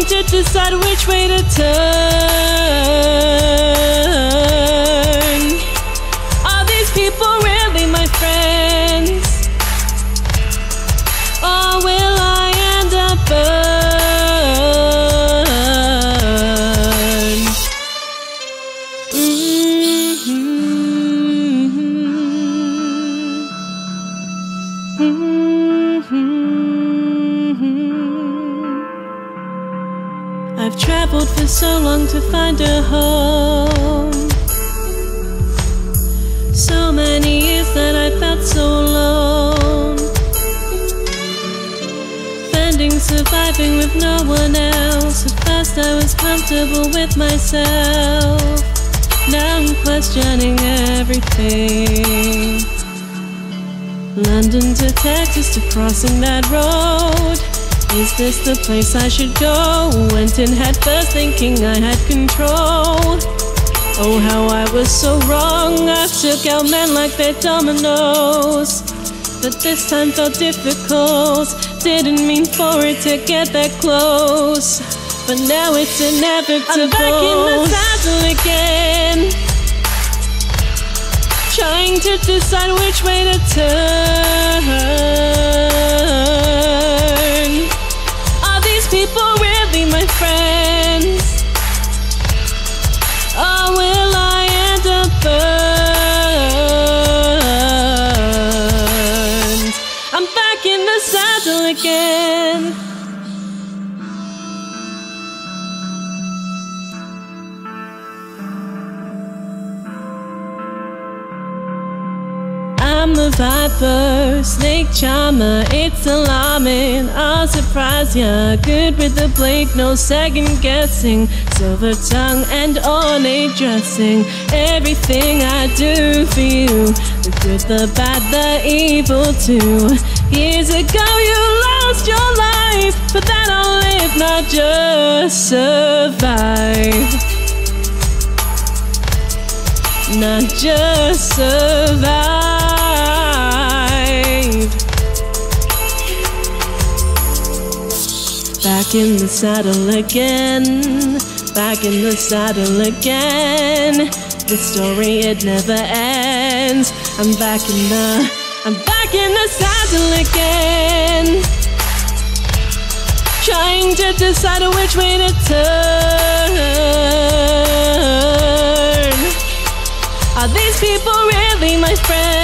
trying to decide which way to turn. Are these people really my friends? Or will I end up burned? I've traveled for so long to find a home. So many years that I felt so alone, fending, surviving with no one else. At first I was comfortable with myself, now I'm questioning everything. London to Texas to crossing that road, is this the place I should go? Went in head first thinking I had control. Oh, how I was so wrong. I took out men like they're dominoes, but this time felt difficult. Didn't mean for it to get that close, but now it's inevitable. I'm back in the saddle again, trying to decide which way to turn. Are these people really my friends? Or will I end up burned? I'm back in the saddle again. I'm a viper, snake charmer, it's alarming. I'll surprise ya, good with the blade, no second guessing. Silver tongue and ornate dressing, everything I do for you. The good, the bad, the evil too. Years ago you lost your life, but then I'll live, not just survive. Not just survive. Back in the saddle again, back in the saddle again. The story, it never ends. I'm back in the saddle again, trying to decide which way to turn. Are these people really my friends?